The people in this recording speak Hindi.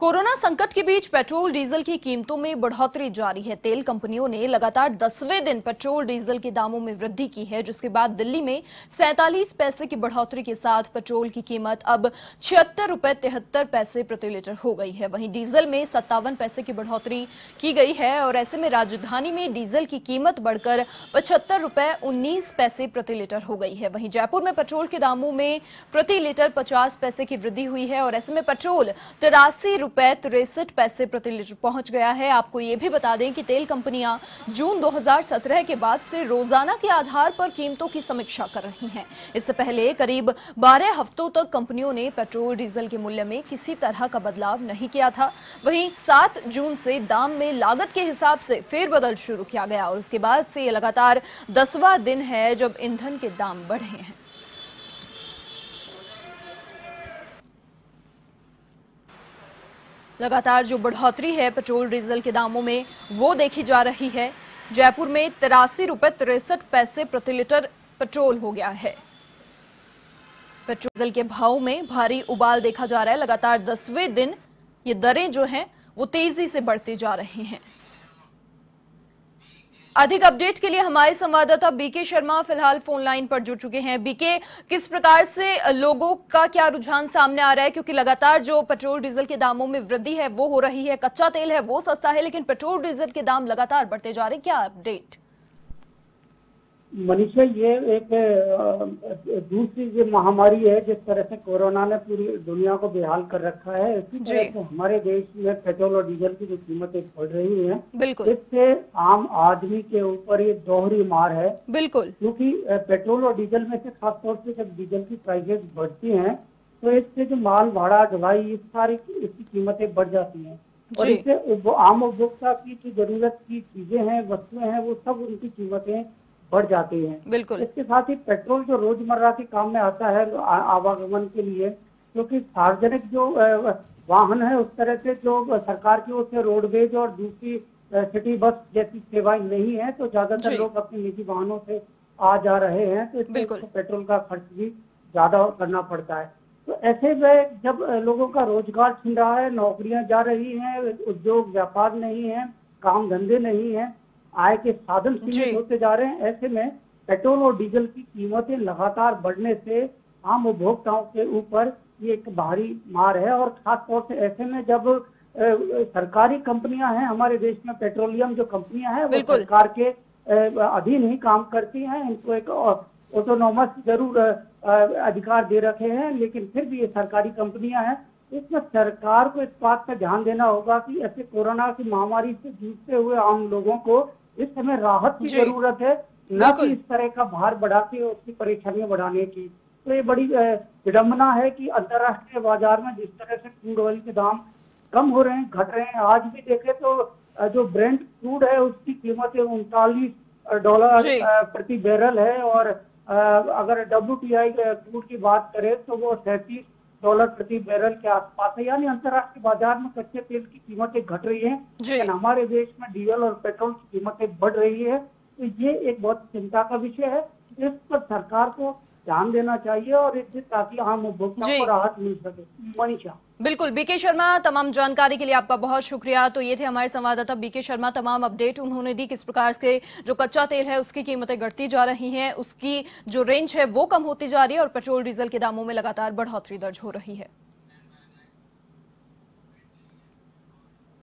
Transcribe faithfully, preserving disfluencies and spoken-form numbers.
कोरोना संकट के बीच पेट्रोल डीजल की कीमतों में बढ़ोतरी जारी है। तेल कंपनियों ने लगातार दसवें दिन पेट्रोल डीजल के दामों में वृद्धि की है, जिसके बाद दिल्ली में सैंतालीस पैसे की बढ़ोतरी के साथ पेट्रोल की कीमत अब छिहत्तर रुपए तिहत्तर पैसे प्रति लीटर हो गई है। वहीं डीजल में सत्तावन पैसे की बढ़ोतरी की गई है और ऐसे में राजधानी में डीजल की कीमत बढ़कर पचहत्तर रुपए उन्नीस पैसे प्रति लीटर हो गई है। वहीं जयपुर में पेट्रोल के दामों में प्रति लीटर पचास पैसे की वृद्धि हुई है और ऐसे में पेट्रोल तिरासी रुपए तिरसठ पैसे प्रति लीटर पहुंच गया है। आपको ये भी बता दें कि तेल कंपनियां जून दो हज़ार सत्रह के बाद से रोजाना के आधार पर कीमतों की समीक्षा कर रही हैं। इससे पहले करीब बारह हफ्तों तक कंपनियों ने पेट्रोल डीजल के मूल्य में किसी तरह का बदलाव नहीं किया था। वहीं सात जून से दाम में लागत के हिसाब से फेरबदल शुरू किया गया और उसके बाद से ये लगातार दसवां दिन है जब ईंधन के दाम बढ़े हैं। लगातार जो बढ़ोतरी है पेट्रोल डीजल के दामों में वो देखी जा रही है। जयपुर में तिरासी रुपए तिरसठ पैसे प्रति लीटर पेट्रोल हो गया है। पेट्रोल डीजल के भाव में भारी उबाल देखा जा रहा है। लगातार दसवें दिन ये दरें जो हैं वो तेजी से बढ़ती जा रही हैं। अधिक अपडेट के लिए हमारे संवाददाता बीके शर्मा फिलहाल फोन लाइन पर जुड़ चुके हैं। बीके, किस प्रकार से लोगों का क्या रुझान सामने आ रहा है, क्योंकि लगातार जो पेट्रोल डीजल के दामों में वृद्धि है वो हो रही है, कच्चा तेल है वो सस्ता है, लेकिन पेट्रोल डीजल के दाम लगातार बढ़ते जा रहे हैं, क्या अपडेट? मनीषा, ये एक दूसरी महामारी है। जिस तरह से कोरोना ने पूरी दुनिया को बेहाल कर रखा है, इसी तरह से हमारे देश में पेट्रोल और डीजल की जो कीमतें बढ़ रही हैं, इससे आम आदमी के ऊपर ये दोहरी मार है। बिल्कुल, क्योंकि पेट्रोल और डीजल में से खासतौर से जब डीजल की प्राइसेस बढ़ती हैं तो इससे जो माल भाड़ा ढलाई इस सारी इसकी कीमतें बढ़ जाती है और इससे आम उपभोक्ता की जो जरूरत की चीजें हैं, वस्तुएं हैं, वो सब उनकी कीमतें बढ़ जाती हैं। बिल्कुल, इसके साथ ही पेट्रोल जो रोजमर्रा के काम में आता है आवागमन के लिए, क्योंकि सार्वजनिक जो वाहन है उस तरह से जो सरकार की ओर से रोडवेज और दूसरी सिटी बस जैसी सेवाएं नहीं है, तो ज्यादातर लोग अपने निजी वाहनों से आ जा रहे हैं, तो इसमें तो पेट्रोल का खर्च भी ज्यादा करना पड़ता है। तो ऐसे में जब लोगों का रोजगार छिन रहा है, नौकरियां जा रही है, उद्योग व्यापार नहीं है, काम धंधे नहीं है, आय के साधन सीमित होते जा रहे हैं, ऐसे में पेट्रोल और डीजल की कीमतें लगातार बढ़ने से आम उपभोक्ताओं के ऊपर ये एक भारी मार है। और खासतौर से ऐसे में जब ए, सरकारी कंपनियां हैं हमारे देश में, पेट्रोलियम जो कंपनियां हैं वो सरकार के अधीन ही काम करती हैं, इनको एक ऑटोनोमस जरूर अधिकार दे रखे हैं, लेकिन फिर भी ये सरकारी कंपनियां हैं। इसमें सरकार को इस बात पर ध्यान देना होगा कि ऐसे कोरोना की महामारी से जूझते हुए आम लोगों को इस समय राहत की जरूरत है, न कि इस तरह का भार बढ़ा के उसकी परेशानियां बढ़ाने की। तो ये बड़ी विडम्बना है कि अंतर्राष्ट्रीय बाजार में जिस तरह से क्रूड ऑयल के दाम कम हो रहे हैं, घट रहे हैं, आज भी देखें तो जो ब्रेंड क्रूड है उसकी कीमतें उनतालीस डॉलर प्रति बैरल है और अगर डब्ल्यूटीआई क्रूड की बात करें तो वो सैंतीस डॉलर प्रति बैरल के आसपास है। यानी अंतर्राष्ट्रीय बाजार में कच्चे तेल की कीमतें घट रही हैं, लेकिन हमारे देश में डीजल और पेट्रोल की कीमतें बढ़ रही है। तो ये एक बहुत चिंता का विषय है, इस पर सरकार को ध्यान देना चाहिए और इससे ताकि आम उपभोक्ताओं को राहत मिल सके। मनीषा, बिल्कुल, बीके शर्मा, तमाम जानकारी के लिए आपका बहुत शुक्रिया। तो ये थे हमारे संवाददाता बीके शर्मा, तमाम अपडेट उन्होंने दी किस प्रकार से जो कच्चा तेल है उसकी कीमतें घटती जा रही हैं, उसकी जो रेंज है वो कम होती जा रही है और पेट्रोल डीजल के दामों में लगातार बढ़ोतरी दर्ज हो रही है।